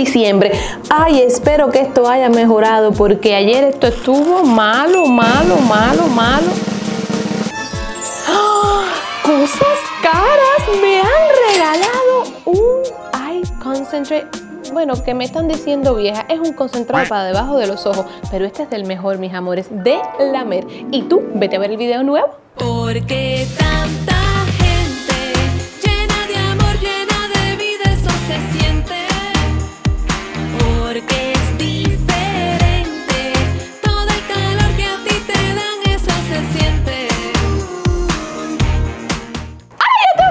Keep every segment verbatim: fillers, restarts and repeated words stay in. diciembre. Ay, espero que esto haya mejorado porque ayer esto estuvo malo, malo, malo, malo. ¡Oh! Cosas caras. Me han regalado un eye concentrate. Bueno, que me están diciendo vieja, es un concentrado para debajo de los ojos, pero este es del mejor, mis amores, de la Met. Y tú, vete a ver el video nuevo. Porque tanta gente llena de amor, llena de vida, eso se siente. Porque es diferente, todo el calor que a ti te dan, eso se siente.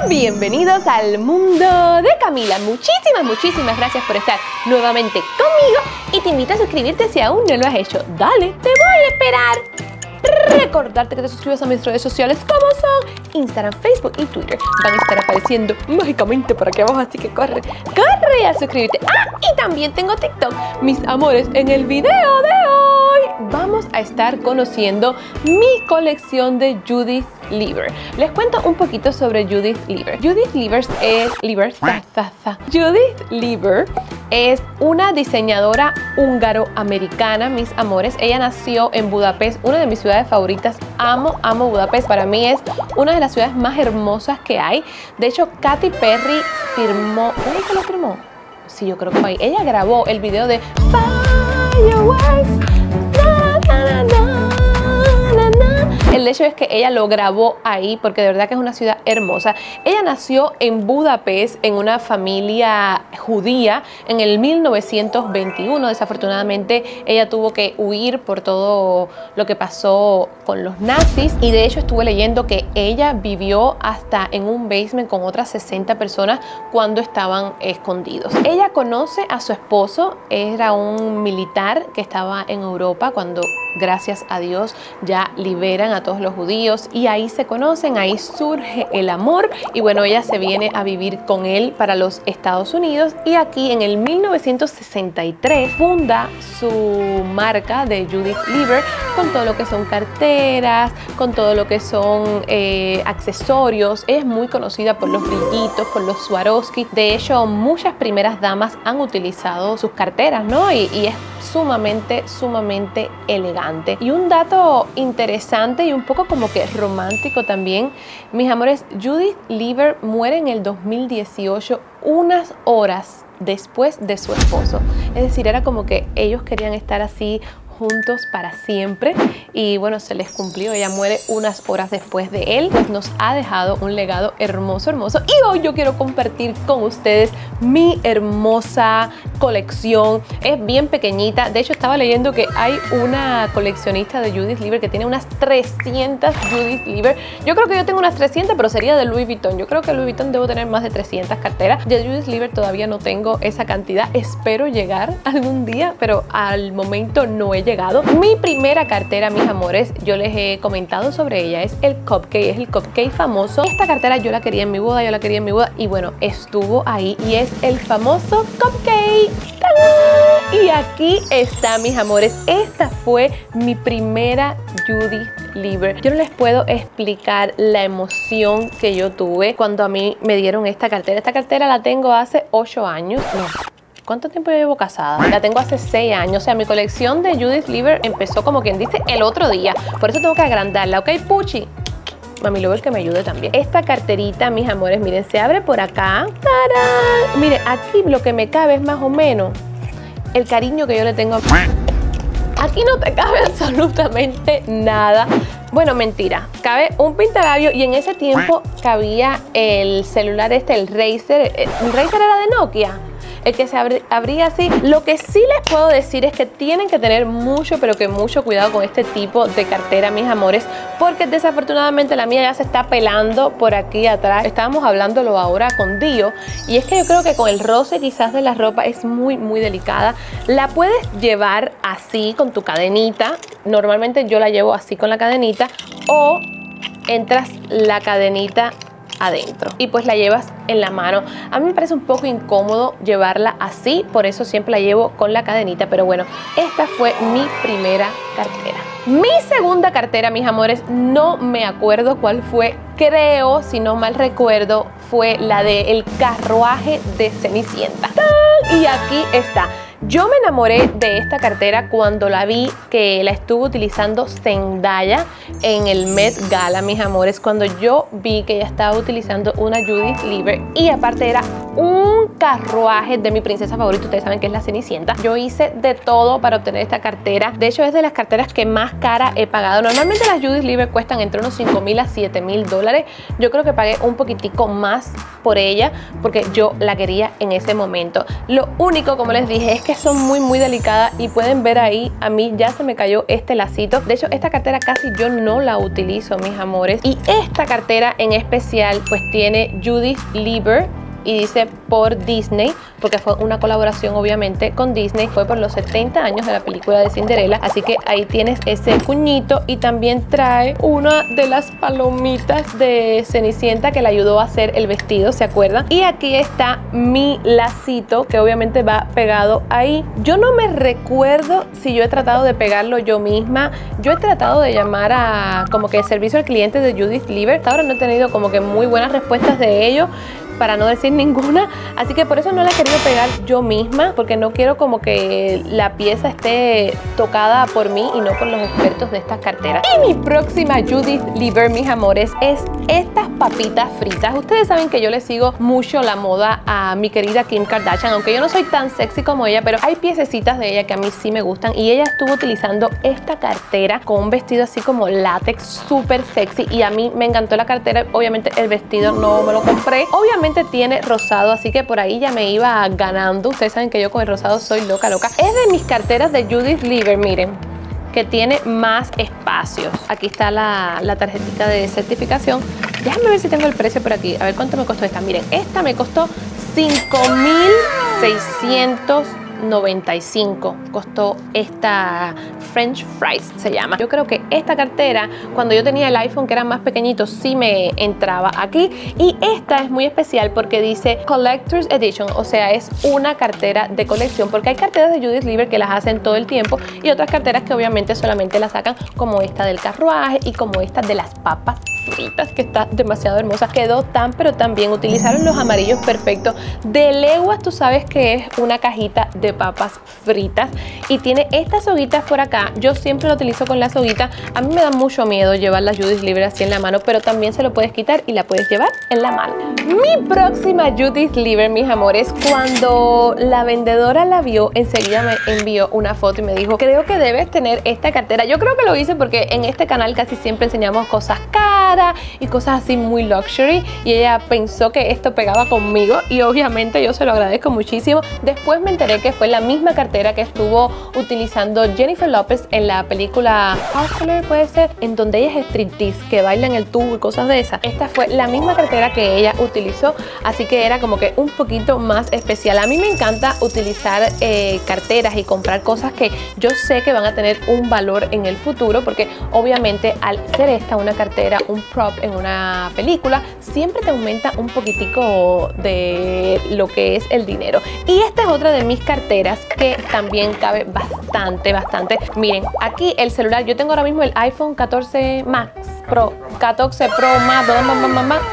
Bienvenidos al Mundo de Camila. Muchísimas, muchísimas gracias por estar nuevamente conmigo y te invito a suscribirte si aún no lo has hecho. Dale, te voy a esperar. Recordarte que te suscribas a mis redes sociales como son Instagram, Facebook y Twitter. Van a estar apareciendo mágicamente por aquí abajo, así que corre, corre a suscribirte. Ah, y también tengo TikTok. Mis amores, en el video de hoy vamos a estar conociendo mi colección de Judith Leiber. Les cuento un poquito sobre Judith Leiber. Judith Leiber es, Leiber, sa, sa, sa. Judith Leiber es una diseñadora húngaro-americana, mis amores. Ella nació en Budapest, una de mis ciudades favoritas. Amo, amo Budapest. Para mí es una de las ciudades más hermosas que hay. De hecho, Katy Perry firmó... ¿Dónde que lo firmó? Sí, yo creo que fue ahí. Ella grabó el video de Fireworks. El hecho es que ella lo grabó ahí porque de verdad que es una ciudad hermosa. Ella nació en Budapest en una familia judía en el mil novecientos veintiuno. Desafortunadamente ella tuvo que huir por todo lo que pasó con los nazis y de hecho estuve leyendo que ella vivió hasta en un basement con otras sesenta personas cuando estaban escondidos. Ella conoce a su esposo, era un militar que estaba en Europa cuando, gracias a Dios, ya liberan a a todos los judíos y ahí se conocen, ahí surge el amor y bueno, ella se viene a vivir con él para los Estados Unidos y aquí en el mil novecientos sesenta y tres funda su marca de Judith Leiber con todo lo que son carteras, con todo lo que son eh, accesorios. Ella es muy conocida por los brillitos, por los Swarovski. De hecho, muchas primeras damas han utilizado sus carteras, ¿no? Y, y es sumamente, sumamente elegante. Y un dato interesante y un poco como que romántico también, mis amores, Judith Leiber muere en el dos mil dieciocho unas horas después de su esposo. Es decir, era como que ellos querían estar así juntos para siempre y bueno, se les cumplió. Ella muere unas horas después de él, pues nos ha dejado un legado hermoso, hermoso, y hoy yo quiero compartir con ustedes mi hermosa colección. Es bien pequeñita, de hecho estaba leyendo que hay una coleccionista de Judith Leiber que tiene unas trescientas Judith Leiber. Yo creo que yo tengo unas trescientas, pero sería de Louis Vuitton. Yo creo que Louis Vuitton debo tener más de trescientas carteras. De Judith Leiber todavía no tengo esa cantidad, espero llegar algún día, pero al momento no he llegado. Mi primera cartera, mis amores, yo les he comentado sobre ella, es el cupcake, es el cupcake famoso. Esta cartera yo la quería en mi boda, yo la quería en mi boda y bueno, estuvo ahí y es el famoso cupcake. ¡Tadá! Y aquí está, mis amores, esta fue mi primera Judith Leiber. Yo no les puedo explicar la emoción que yo tuve cuando a mí me dieron esta cartera. Esta cartera la tengo hace ocho años, no. ¿Cuánto tiempo llevo casada? La tengo hace seis años. O sea, mi colección de Judith Leiber empezó, como quien dice, el otro día. Por eso tengo que agrandarla. ¿Ok, Puchi? Mami, luego el que me ayude también. Esta carterita, mis amores, miren, se abre por acá. ¡Tarán! Miren, aquí lo que me cabe es más o menos el cariño que yo le tengo a... Aquí no te cabe absolutamente nada. Bueno, mentira, cabe un pintalabio y en ese tiempo cabía el celular este, el Razer. ¿El Razer era de Nokia? El que se abría, abría así. Lo que sí les puedo decir es que tienen que tener mucho, pero que mucho cuidado con este tipo de cartera, mis amores, porque desafortunadamente la mía ya se está pelando por aquí atrás. Estábamos hablándolo ahora con Dio y es que yo creo que con el roce quizás de la ropa es muy, muy delicada. La puedes llevar así con tu cadenita. Normalmente yo la llevo así con la cadenita o entras la cadenita adentro y pues la llevas en la mano. A mí me parece un poco incómodo llevarla así, por eso siempre la llevo con la cadenita, pero bueno, esta fue mi primera cartera. Mi segunda cartera, mis amores, no me acuerdo cuál fue, creo, si no mal recuerdo, fue la de El carruaje de Cenicienta. ¡Tan! Y aquí está. Yo me enamoré de esta cartera cuando la vi, que la estuvo utilizando Zendaya en el Met Gala, mis amores. Cuando yo vi que ella estaba utilizando una Judith Leiber y aparte era un carruaje de mi princesa favorita, ustedes saben que es la Cenicienta. Yo hice de todo para obtener esta cartera. De hecho, es de las carteras que más cara he pagado. Normalmente las Judith Leiber cuestan entre unos cinco mil a siete mil dólares. Yo creo que pagué un poquitico más por ella porque yo la quería en ese momento. Lo único, como les dije, es que son muy muy delicadas y pueden ver ahí, a mí ya se me cayó este lacito. De hecho, esta cartera casi yo no la utilizo, mis amores. Y esta cartera en especial pues tiene Judith Leiber y dice por Disney, porque fue una colaboración obviamente con Disney, fue por los setenta años de la película de Cinderella, así que ahí tienes ese cuñito y también trae una de las palomitas de Cenicienta que le ayudó a hacer el vestido, ¿se acuerdan? Y aquí está mi lacito que obviamente va pegado ahí. Yo no me recuerdo si yo he tratado de pegarlo yo misma. Yo he tratado de llamar a como que el servicio al cliente de Judith Leiber, ahora no he tenido como que muy buenas respuestas de ellos, para no decir ninguna, así que por eso no la he querido pegar yo misma, porque no quiero como que la pieza esté tocada por mí y no por los expertos de estas carteras. Y mi próxima Judith Leiber, mis amores, es estas papitas fritas. Ustedes saben que yo le sigo mucho la moda a mi querida Kim Kardashian, aunque yo no soy tan sexy como ella, pero hay piececitas de ella que a mí sí me gustan, y ella estuvo utilizando esta cartera con un vestido así como látex, súper sexy, y a mí me encantó la cartera. Obviamente el vestido no me lo compré, obviamente tiene rosado, así que por ahí ya me iba ganando. Ustedes saben que yo con el rosado soy loca, loca. Es de mis carteras de Judith Leiber, miren, que tiene más espacios. Aquí está la, la tarjetita de certificación. Déjame ver si tengo el precio por aquí, a ver cuánto me costó esta. Miren, esta me costó cinco mil seiscientos noventa y cinco. Costó esta French Fries, se llama. Yo creo que esta cartera, cuando yo tenía el iPhone, que era más pequeñito, sí me entraba aquí. Y esta es muy especial porque dice Collector's Edition, o sea, es una cartera de colección, porque hay carteras de Judith Leiber que las hacen todo el tiempo y otras carteras que obviamente solamente las sacan, como esta del carruaje y como esta de las papas fritas, que está demasiado hermosa. Quedó tan pero tan bien, utilizaron los amarillos perfectos. De leguas tú sabes que es una cajita de papas fritas y tiene estas hoguitas por acá. Yo siempre lo utilizo con las hoguitas. A mí me da mucho miedo llevar la Judith Leiber así en la mano, pero también se lo puedes quitar y la puedes llevar en la mano. Mi próxima Judith Leiber, mis amores, cuando la vendedora la vio, enseguida me envió una foto y me dijo, creo que debes tener esta cartera. Yo creo que lo hice porque en este canal casi siempre enseñamos cosas caras y cosas así muy luxury, y ella pensó que esto pegaba conmigo y obviamente yo se lo agradezco muchísimo. Después me enteré que fue la misma cartera que estuvo utilizando Jennifer López en la película Hustlers, puede ser, en donde ella es striptease, que baila en el tubo y cosas de esas. Esta fue la misma cartera que ella utilizó, así que era como que un poquito más especial. A mí me encanta utilizar eh, carteras y comprar cosas que yo sé que van a tener un valor en el futuro, porque obviamente al ser esta una cartera, un prop en una película, siempre te aumenta un poquitico de lo que es el dinero. Y esta es otra de mis carteras que también cabe bastante, bastante. Miren, aquí el celular, yo tengo ahora mismo el iPhone catorce Max Pro, catorce Pro Max,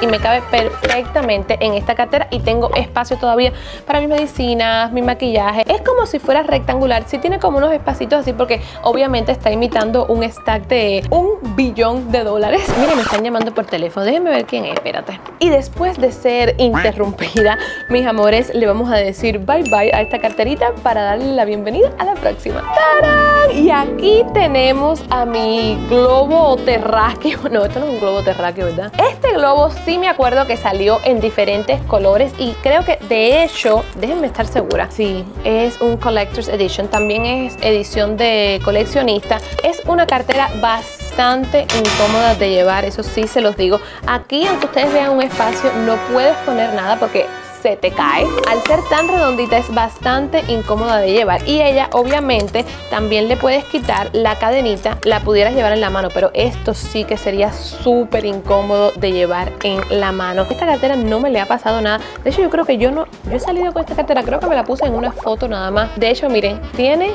y me cabe perfectamente en esta cartera, y tengo espacio todavía para mis medicinas, mi maquillaje. Es como si fuera rectangular, sí tiene como unos espacitos así, porque obviamente está imitando un stack de un billón de dólares. Miren, me están llamando por teléfono, déjenme ver quién es, espérate. Y después de ser interrumpida, mis amores, le vamos a decir bye bye a esta carterita para darle la bienvenida a la próxima. ¡Tarán! Y aquí tenemos a mi globo terráqueo. No, esto no es un globo terráqueo, ¿verdad? Este globo sí me acuerdo que salió en diferentes colores, y creo que de hecho, déjenme estar segura, sí, es un Collector's Edition, también es edición de coleccionista. Es una cartera bastante incómoda de llevar, eso sí se los digo. Aquí, aunque ustedes vean un espacio, no puedes poner nada porque se te cae. Al ser tan redondita es bastante incómoda de llevar, y ella obviamente también le puedes quitar la cadenita, la pudieras llevar en la mano, pero esto sí que sería súper incómodo de llevar en la mano. Esta cartera no me le ha pasado nada. De hecho, yo creo que yo no, yo he salido con esta cartera, creo que me la puse en una foto nada más. De hecho, miren, tiene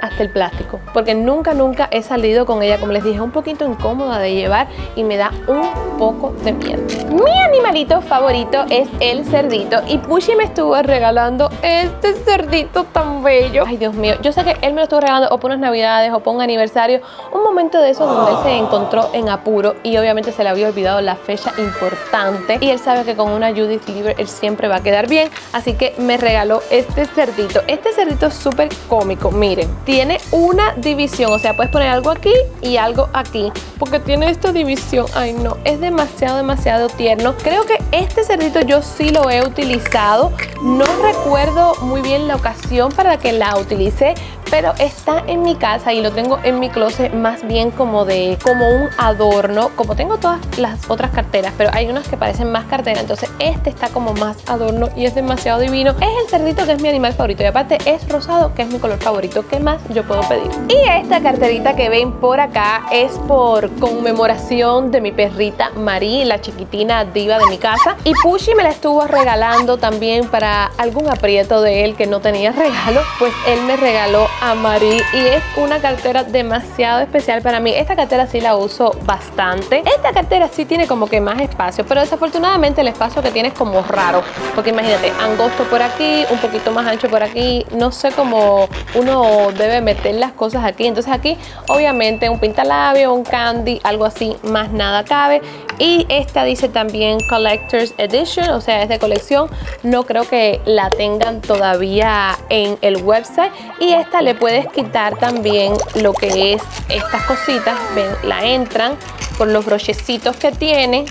hasta el plástico, porque nunca, nunca he salido con ella. Como les dije, es un poquito incómoda de llevar y me da un poco de miedo. Mi animalito favorito es el cerdito y Pushy me estuvo regalando este cerdito tan bello. Ay, Dios mío, yo sé que él me lo estuvo regalando o por unas navidades o por un aniversario, un momento de esos donde él se encontró en apuro y obviamente se le había olvidado la fecha importante, y él sabe que con una Judith Leiber él siempre va a quedar bien, así que me regaló este cerdito. Este cerdito es súper cómico, miren, tiene una división, o sea, puedes poner algo aquí y algo aquí, porque tiene esta división. Ay no, es demasiado, demasiado tierno. Creo que este cerdito yo sí lo he utilizado, no recuerdo muy bien la ocasión para la que la utilicé, pero está en mi casa y lo tengo en mi closet más bien como de como un adorno, como tengo todas las otras carteras, pero hay unas que parecen más cartera, entonces este está como más adorno y es demasiado divino. Es el cerdito, que es mi animal favorito, y aparte es rosado, que es mi color favorito. ¿Qué más yo puedo pedir? Y esta carterita que ven por acá es por conmemoración de mi perrita Marie, la chiquitina diva de mi casa, y Pushy me la estuvo regalando también para algún aprieto de él que no tenía regalo, pues él me regaló a Marie y es una cartera demasiado especial para mí. Esta cartera sí la uso bastante. Esta cartera sí tiene como que más espacio, pero desafortunadamente el espacio que tiene es como raro, porque imagínate, angosto por aquí, un poquito más ancho por aquí, no sé cómo uno debe meter las cosas aquí. Entonces aquí obviamente un pintalabio, un candy, algo así, más nada cabe. Y esta dice también Collector's Edition, o sea, es de colección, no creo que la tengan todavía en el website. Y esta le puedes quitar también lo que es estas cositas, ven, la entran con los brochecitos que tiene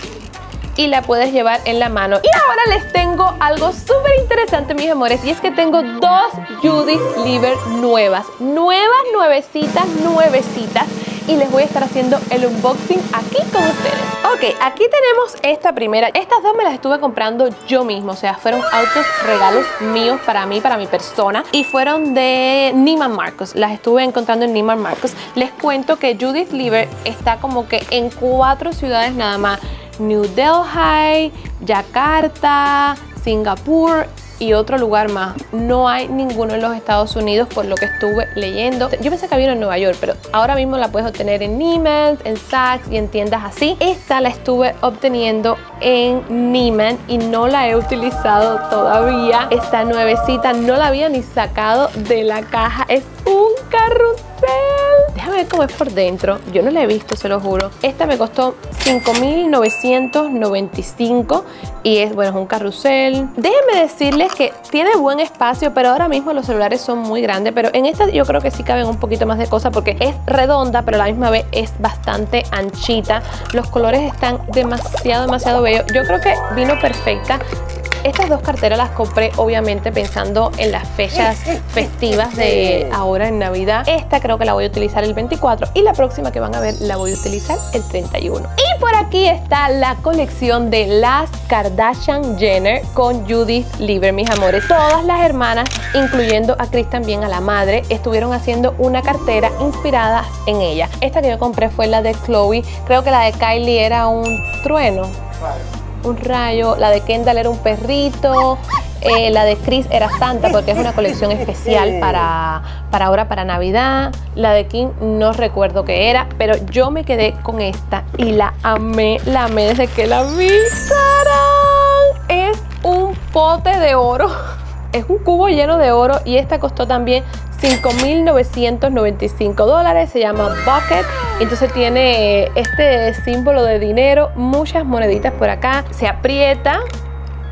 y la puedes llevar en la mano. Y ahora les tengo algo súper interesante, mis amores, y es que tengo dos Judith Leiber nuevas, nuevas, nuevecitas, nuevecitas, y les voy a estar haciendo el unboxing aquí con ustedes. Ok, aquí tenemos esta primera. Estas dos me las estuve comprando yo mismo, o sea, fueron autos regalos míos para mí, para mi persona, y fueron de Neiman Marcos. Las estuve encontrando en Neiman Marcos. Les cuento que Judith Leiber está como que en cuatro ciudades nada más: New Delhi, Jakarta, Singapur y otro lugar más. No hay ninguno en los Estados Unidos, por lo que estuve leyendo. Yo pensé que había en Nueva York, pero ahora mismo la puedes obtener en Neiman, en Saks y en tiendas así. Esta la estuve obteniendo en Neiman y no la he utilizado todavía. Esta nuevecita no la había ni sacado de la caja. Es un carrusel. Déjame ver cómo es por dentro. Yo no la he visto, se lo juro. Esta me costó cinco mil novecientos noventa y cinco y es, bueno, es un carrusel. Déjenme decirles que tiene buen espacio, pero ahora mismo los celulares son muy grandes, pero en esta yo creo que sí caben un poquito más de cosas porque es redonda, pero a la misma vez es bastante anchita. Los colores están demasiado, demasiado bellos. Yo creo que vino perfecta. Estas dos carteras las compré obviamente pensando en las fechas festivas de ahora en Navidad. Esta creo que la voy a utilizar el veinticuatro y la próxima que van a ver la voy a utilizar el treinta y uno. Y por aquí está la colección de las Kardashian-Jenner con Judith Leiber, mis amores. Todas las hermanas, incluyendo a Chris también, a la madre, estuvieron haciendo una cartera inspirada en ella. Esta que yo compré fue la de Chloe. Creo que la de Kylie era un trueno, un rayo, la de Kendall era un perrito, eh, la de Chris era Santa, porque es una colección especial para, para ahora, para Navidad. La de Kim no recuerdo qué era, pero yo me quedé con esta y la amé, la amé desde que la vi. ¡Tarán! Es un pote de oro, es un cubo lleno de oro, y esta costó también cinco mil novecientos noventa y cinco dólares, se llama Bucket. Entonces tiene este símbolo de dinero, muchas moneditas por acá, se aprieta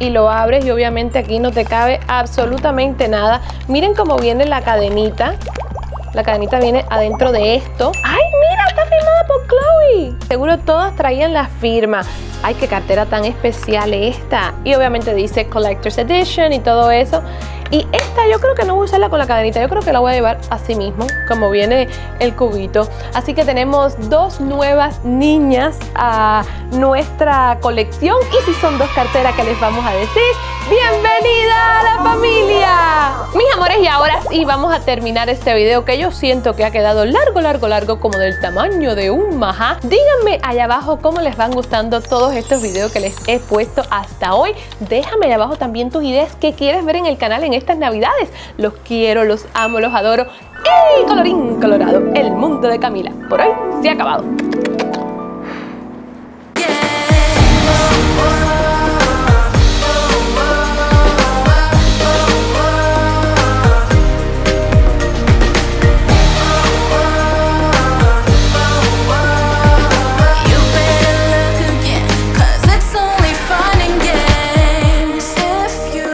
y lo abres y obviamente aquí no te cabe absolutamente nada. Miren cómo viene la cadenita, la cadenita viene adentro de esto. ¡Ay, mira! Está firmada por Chloe. Seguro todas traían la firma. ¡Ay, qué cartera tan especial esta! Y obviamente dice Collector's Edition y todo eso. Y esta yo creo que no voy a usarla con la cadenita, yo creo que la voy a llevar así mismo, como viene el cubito. Así que tenemos dos nuevas niñas a nuestra colección. Y si son dos carteras, que les vamos a decir, ¡bienvenida a la familia! Mis amores, amores, y ahora sí vamos a terminar este video, que yo siento que ha quedado largo, largo, largo, como del tamaño de un majá. Díganme allá abajo cómo les van gustando todos estos videos que les he puesto hasta hoy. Déjame allá abajo también tus ideas, qué quieres ver en el canal en estas navidades. Los quiero, los amo, los adoro. Y colorín colorado, el mundo de Camila por hoy se ha acabado.